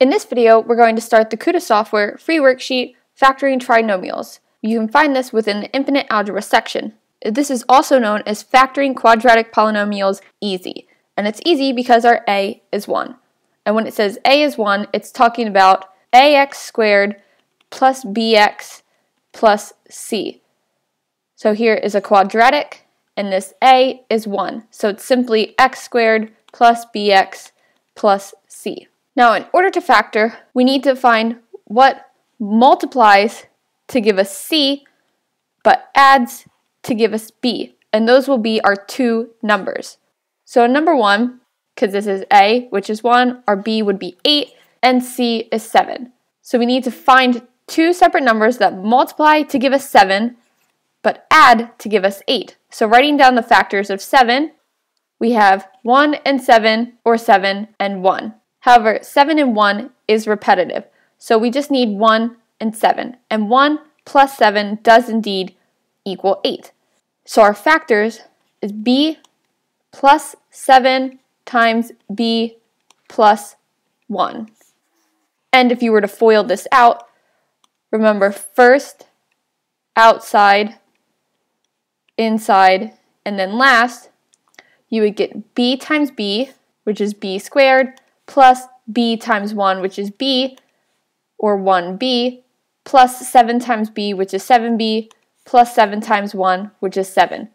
In this video, we're going to start the Kuta Software free worksheet, Factoring Trinomials. You can find this within the Infinite Algebra section. This is also known as Factoring Quadratic Polynomials Easy. And it's easy because our a is 1. And when it says a is 1, it's talking about ax squared plus bx plus c. So here is a quadratic, and this a is 1. So it's simply x squared plus bx plus c. Now, in order to factor, we need to find what multiplies to give us c, but adds to give us b. And those will be our two numbers. So in number 1, because this is a, which is 1, our b would be 8, and c is 7. So we need to find two separate numbers that multiply to give us 7, but add to give us 8. So writing down the factors of 7, we have 1 and 7, or 7 and 1. However, 7 and 1 is repetitive, so we just need 1 and 7, and 1 plus 7 does indeed equal 8. So our factors is b plus 7 times b plus 1. And if you were to FOIL this out, remember first, outside, inside, and then last, you would get b times b, which is b squared, plus b times 1, which is b, or 1b, plus 7 times b, which is 7b, plus 7 times 1, which is 7.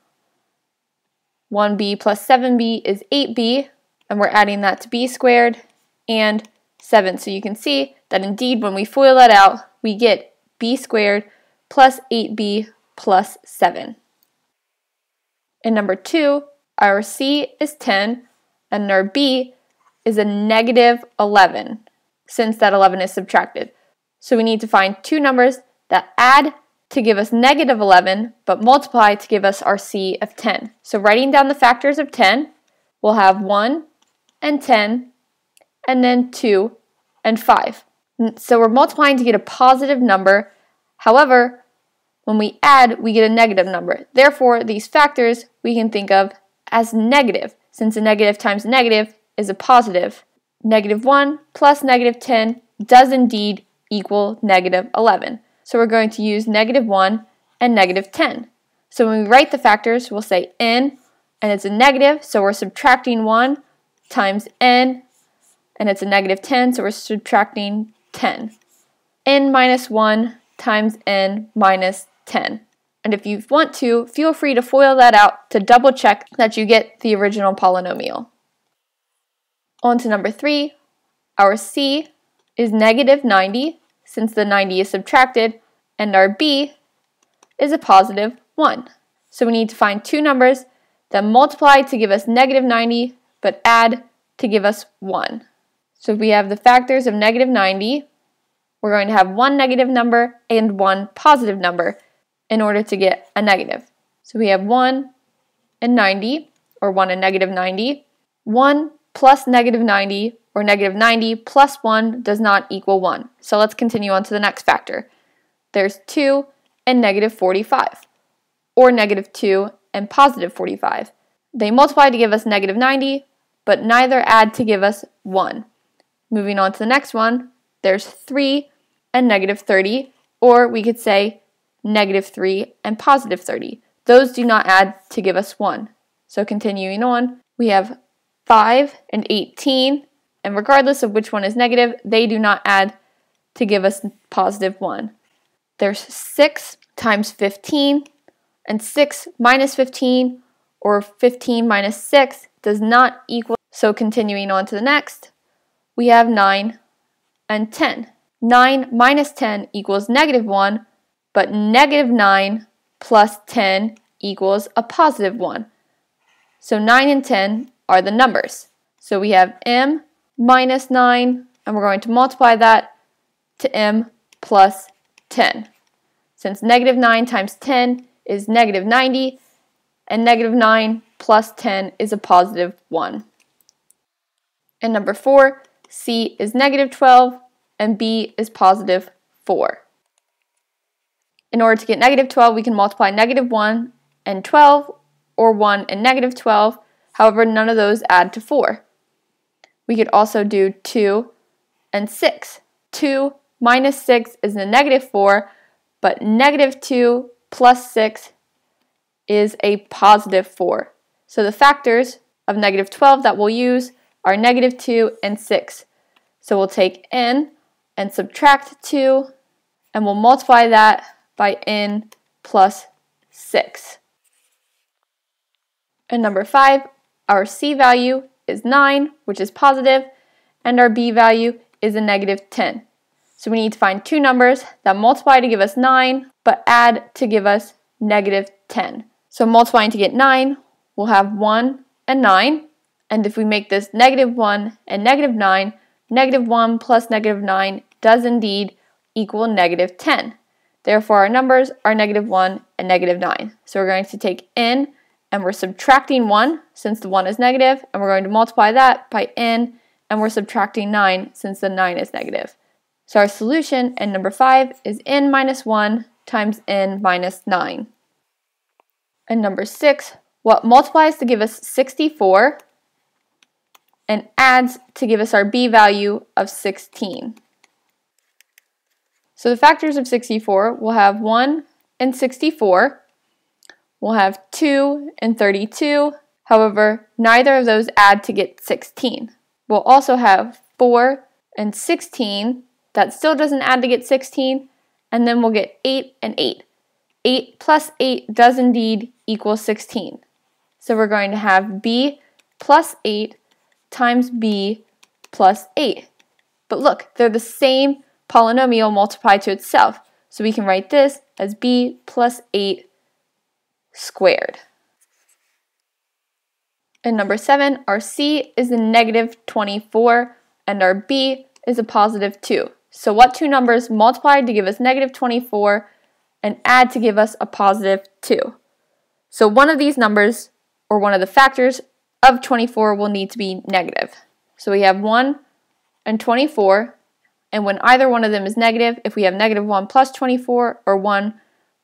1b plus 7b is 8b, and we're adding that to b squared and 7. So you can see that indeed when we FOIL that out, we get b squared plus 8b plus 7. In number 2, our c is 10, and our b is a negative 11, since that 11 is subtracted. So we need to find two numbers that add to give us negative 11, but multiply to give us our c of 10. So writing down the factors of 10, we'll have 1 and 10, and then 2 and 5. So we're multiplying to get a positive number. However, when we add, we get a negative number. Therefore, these factors we can think of as negative, since a negative times a negative is a positive. Negative 1 plus negative 10 does indeed equal negative 11. So we're going to use negative 1 and negative 10. So when we write the factors, we'll say n, and it's a negative, so we're subtracting 1 times n, and it's a negative 10, so we're subtracting 10. n minus 1 times n minus 10. And if you want to, feel free to FOIL that out to double check that you get the original polynomial. On to number 3, our c is negative 90, since the 90 is subtracted, and our b is a positive 1. So we need to find two numbers that multiply to give us negative 90, but add to give us 1. So if we have the factors of negative 90, we're going to have one negative number and one positive number in order to get a negative. So we have 1 and 90, or 1 and negative 90, 1 plus negative 90, or negative 90 plus 1 does not equal 1. So let's continue on to the next factor. There's 2 and negative 45, or negative 2 and positive 45. They multiply to give us negative 90, but neither add to give us 1. Moving on to the next one, there's 3 and negative 30, or we could say negative 3 and positive 30. Those do not add to give us 1. So continuing on, we have 5 and 18, and regardless of which one is negative, they do not add to give us positive 1. There's 6 times 15, and 6 minus 15, or 15 minus 6, does not equal. So continuing on to the next, we have 9 and 10. 9 minus 10 equals negative 1, but negative 9 plus 10 equals a positive 1. So 9 and 10 are the numbers. So we have m minus 9, and we're going to multiply that to m plus 10. Since negative 9 times 10 is negative 90, and negative 9 plus 10 is a positive 1. And number 4, c is negative 12, and b is positive 4. In order to get negative 12, we can multiply negative 1 and 12, or 1 and negative 12, however, none of those add to 4. We could also do 2 and 6. 2 minus 6 is a negative 4, but negative 2 plus 6 is a positive 4. So the factors of negative 12 that we'll use are negative 2 and 6. So we'll take n and subtract 2, and we'll multiply that by n plus 6. And number 5, our c value is 9, which is positive, and our b value is a negative 10. So we need to find two numbers that multiply to give us 9, but add to give us negative 10. So multiplying to get 9, we'll have 1 and 9. And if we make this negative 1 and negative 9, negative 1 plus negative 9 does indeed equal negative 10. Therefore, our numbers are negative 1 and negative 9. So we're going to take n, and we're subtracting 1 since the 1 is negative, and we're going to multiply that by n, and we're subtracting 9 since the 9 is negative. So our solution in number 5 is n minus 1 times n minus 9. And number 6, what multiplies to give us 64 and adds to give us our b value of 16. So the factors of 64, we'll have 1 and 64. We'll have 2 and 32. However, neither of those add to get 16. We'll also have 4 and 16. That still doesn't add to get 16. And then we'll get 8 and 8. 8 plus 8 does indeed equal 16. So we're going to have b plus 8 times b plus 8. But look, they're the same polynomial multiplied to itself. So we can write this as b plus 8 squared. And number 7, our c is a negative 24 and our b is a positive 2. So what two numbers multiplied to give us negative 24 and add to give us a positive 2? So one of these numbers, or one of the factors of 24, will need to be negative. So we have 1 and 24, and when either one of them is negative, if we have negative 1 plus 24 or 1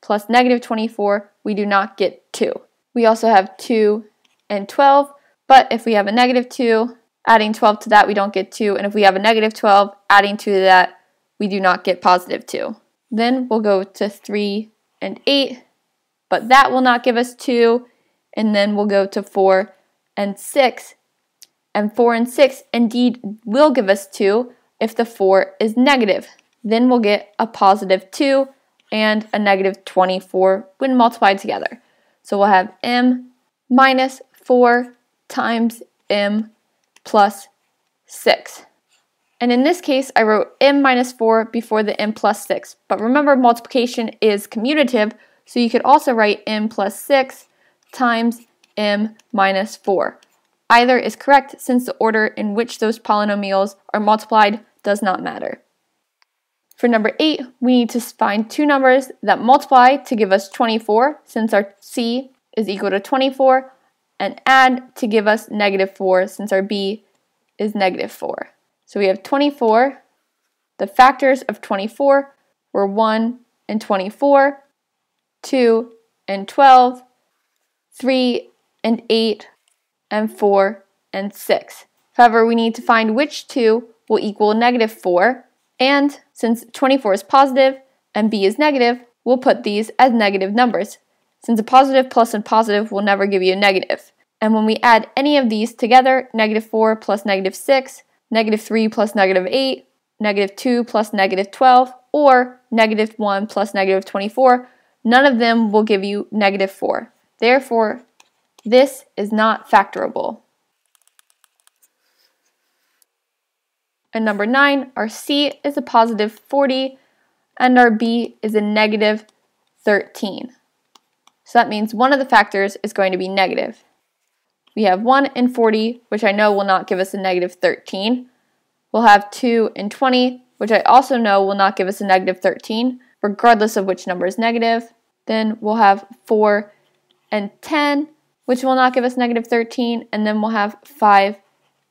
plus negative 24, we do not get 2. We also have 2 and 12, but if we have a negative 2, adding 12 to that, we don't get 2, and if we have a negative 12, adding 2 to that, we do not get positive 2. Then we'll go to 3 and 8, but that will not give us 2, and then we'll go to 4 and 6, and 4 and 6 indeed will give us 2 if the 4 is negative. Then we'll get a positive 2 and a negative 24 when multiplied together. So we'll have m minus 4 times m plus 6. And in this case, I wrote m minus 4 before the m plus 6. But remember, multiplication is commutative, so you could also write m plus 6 times m minus 4. Either is correct, since the order in which those polynomials are multiplied does not matter. For number 8, we need to find two numbers that multiply to give us 24, since our c is equal to 24, and add to give us negative 4, since our b is negative 4. So we have 24, the factors of 24 were 1 and 24, 2 and 12, 3 and 8, and 4 and 6. However, we need to find which two will equal negative 4, and since 24 is positive and b is negative, we'll put these as negative numbers, since a positive plus a positive will never give you a negative. And when we add any of these together, negative 4 plus negative 6, negative 3 plus negative 8, negative 2 plus negative 12, or negative 1 plus negative 24, none of them will give you negative 4. Therefore, this is not factorable. And number 9, our c is a positive 40, and our b is a negative 13. So that means one of the factors is going to be negative. We have 1 and 40, which I know will not give us a negative 13. We'll have 2 and 20, which I also know will not give us a negative 13, regardless of which number is negative. Then we'll have 4 and 10, which will not give us negative 13, and then we'll have 5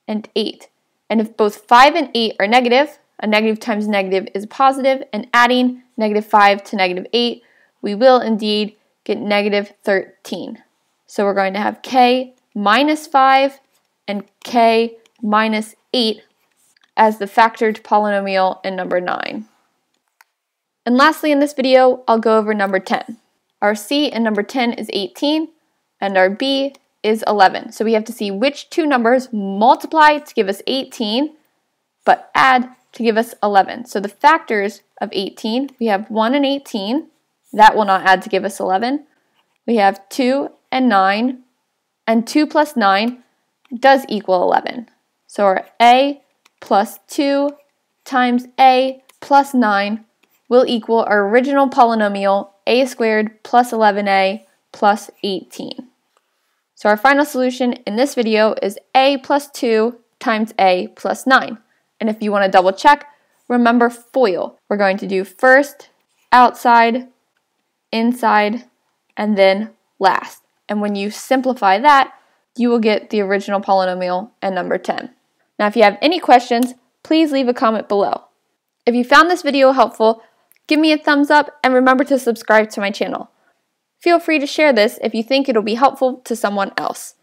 and 8. And if both 5 and 8 are negative, a negative times negative is positive, and adding negative 5 to negative 8, we will indeed get negative 13. So we're going to have k minus 5 and k minus 8 as the factored polynomial in number 9. And lastly in this video, I'll go over number 10. Our C in number 10 is 18, and our B is 11. So we have to see which two numbers multiply to give us 18, but add to give us 11. So the factors of 18, we have 1 and 18, that will not add to give us 11. We have 2 and 9, and 2 plus 9 does equal 11. So our A plus 2 times A plus 9 will equal our original polynomial a squared plus 11a plus 18. So our final solution in this video is a plus 2 times a plus 9. And if you want to double check, remember FOIL. We're going to do first, outside, inside, and then last. And when you simplify that, you will get the original polynomial and number 10. Now if you have any questions, please leave a comment below. If you found this video helpful, give me a thumbs up and remember to subscribe to my channel. Feel free to share this if you think it'll be helpful to someone else.